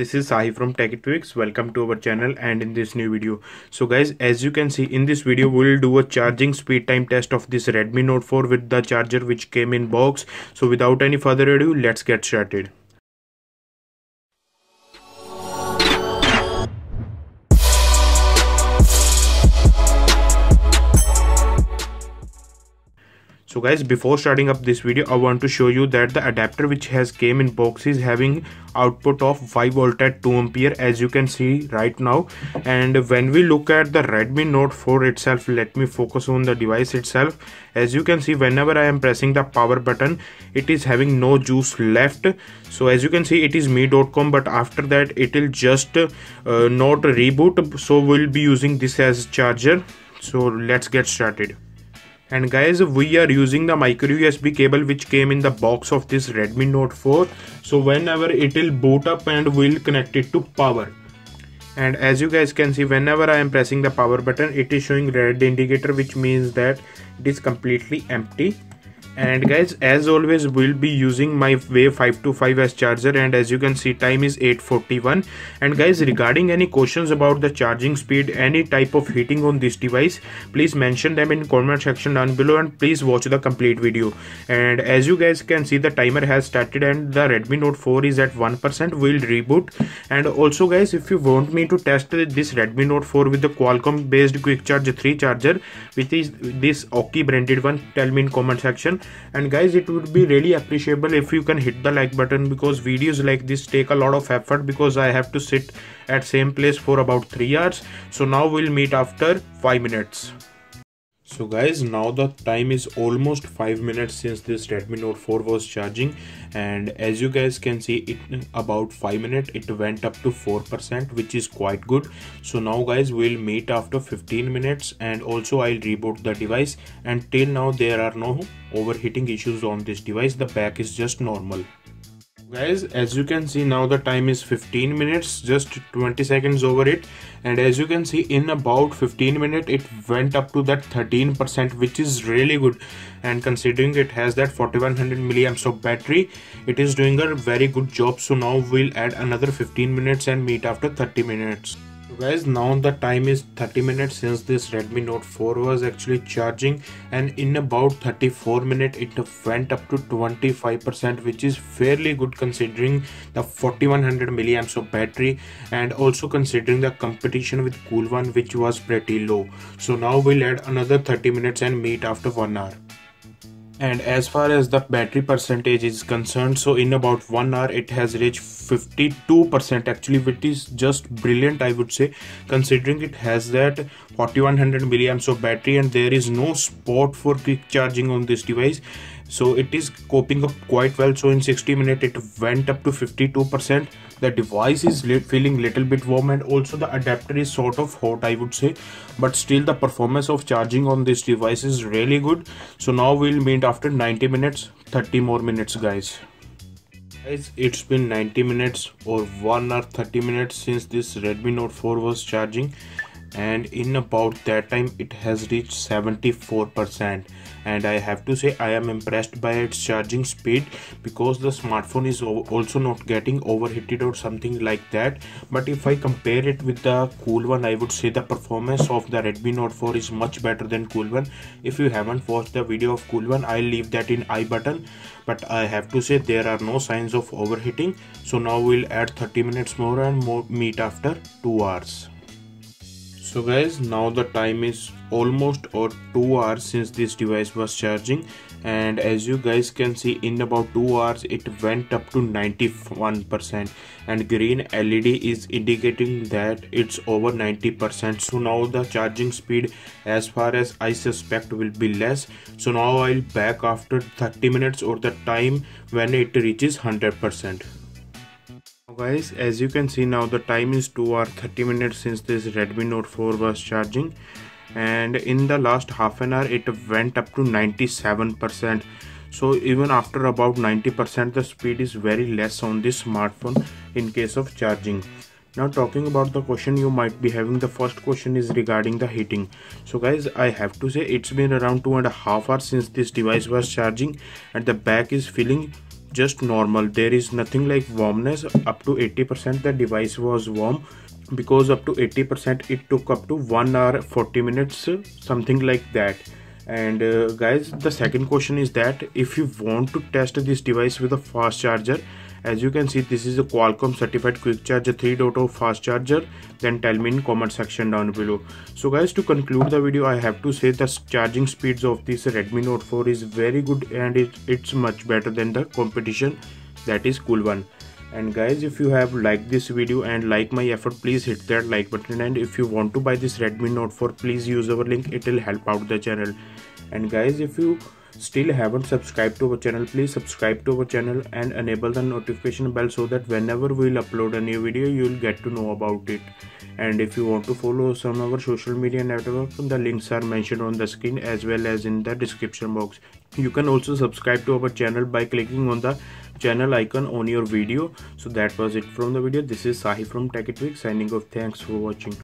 This is Sahi from Techie Tweaks. Welcome to our channel and in this new video. So guys, as you can see in this video, we will do a charging speed time test of this Redmi Note 4 with the charger which came in box. So without any further ado, let's get started. So guys, before starting up this video, I want to show you that the adapter which has came in box is having output of 5V at 2A as you can see right now. And when we look at the Redmi Note 4 itself, let me focus on the device itself. As you can see, whenever I am pressing the power button, it is having no juice left. So as you can see, it is Mi.com, but after that it will just not reboot. So we'll be using this as charger. So let's get started. And guys, we are using the micro USB cable which came in the box of this Redmi Note 4. So whenever it will boot up and we'll connect it to power. And as you guys can see, whenever I am pressing the power button, it is showing red indicator, which means that it is completely empty. And guys, as always, we'll be using my Wave 525 as charger, and as you can see, time is 8:41. And guys, regarding any questions about the charging speed, any type of heating on this device, please mention them in comment section down below, and please watch the complete video. And as you guys can see, the timer has started and the Redmi Note 4 is at 1%. We'll reboot. And also guys, if you want me to test this Redmi Note 4 with the Qualcomm based Quick Charge 3 charger, which is this Oki branded one, tell me in comment section. And guys, it would be really appreciable if you can hit the like button, because videos like this take a lot of effort, because I have to sit at same place for about 3 hours. So now we'll meet after 5 minutes. So guys, now the time is almost 5 minutes since this Redmi Note 4 was charging, and as you guys can see, in about 5 minutes it went up to 4%, which is quite good. So now guys, we'll meet after 15 minutes and also I'll reboot the device, and till now there are no overheating issues on this device. The back is just normal. Guys, as you can see, now the time is 15 minutes, just 20 seconds over it, and as you can see, in about 15 minutes it went up to that 13%, which is really good. And considering it has that 4100 milliamps of battery, it is doing a very good job. So now we'll add another 15 minutes and meet after 30 minutes. Guys, now the time is 30 minutes since this Redmi Note 4 was actually charging, and in about 34 minutes it went up to 25%, which is fairly good considering the 4100 milliamps of battery, and also considering the competition with Cool One, which was pretty low. So now we'll add another 30 minutes and meet after 1 hour. And as far as the battery percentage is concerned, so in about 1 hour it has reached 52% actually, which is just brilliant, I would say, considering it has that 4100 milliamps of battery and there is no spot for quick charging on this device. So it is coping up quite well. So in 60 minutes it went up to 52%. The device is feeling little bit warm, and also the adapter is sort of hot, I would say, but still the performance of charging on this device is really good. So now we'll meet after 90 minutes, 30 more minutes guys. Guys, it's been 90 minutes or 1 hour 30 minutes since this Redmi Note 4 was charging, and in about that time it has reached 74%, and I have to say I am impressed by its charging speed, because the smartphone is also not getting overheated or something like that. But if I compare it with the Cool One, I would say the performance of the Redmi Note 4 is much better than Cool One. If you haven't watched the video of Cool One, I'll leave that in I button, but I have to say there are no signs of overheating. So now we'll add 30 minutes more and meet after 2 hours. So guys, now the time is almost 2 hours since this device was charging, and as you guys can see, in about 2 hours it went up to 91%, and green LED is indicating that it's over 90%. So now the charging speed, as far as I suspect, will be less. So now I'll back after 30 minutes or the time when it reaches 100%. Guys, as you can see, now the time is 2 hours 30 minutes since this Redmi Note 4 was charging, and in the last half an hour it went up to 97%. So even after about 90%, the speed is very less on this smartphone in case of charging. Now talking about the question you might be having, the first question is regarding the heating. So guys, I have to say it's been around 2.5 hours since this device was charging, and the back is feeling just normal. There is nothing like warmness. Up to 80% the device was warm, because up to 80% it took up to 1 hour 40 minutes, something like that. And guys, the second question is that if you want to test this device with a fast charger, as you can see this is a Qualcomm certified Quick Charge 3.0 fast charger, then tell me in comment section down below. So guys, to conclude the video, I have to say the charging speeds of this Redmi Note 4 is very good, and it's much better than the competition, that is Cool One. And guys, if you have liked this video and like my effort, please hit that like button. And if you want to buy this Redmi Note 4, please use our link, it will help out the channel. And guys, if you still haven't subscribed to our channel, please subscribe to our channel and enable the notification bell so that whenever we'll upload a new video, you'll get to know about it. And if you want to follow some of our social media networks, the links are mentioned on the screen as well as in the description box. You can also subscribe to our channel by clicking on the channel icon on your video. So that was it from the video. This is Sahi from Techie Tweaks signing off. Thanks for watching.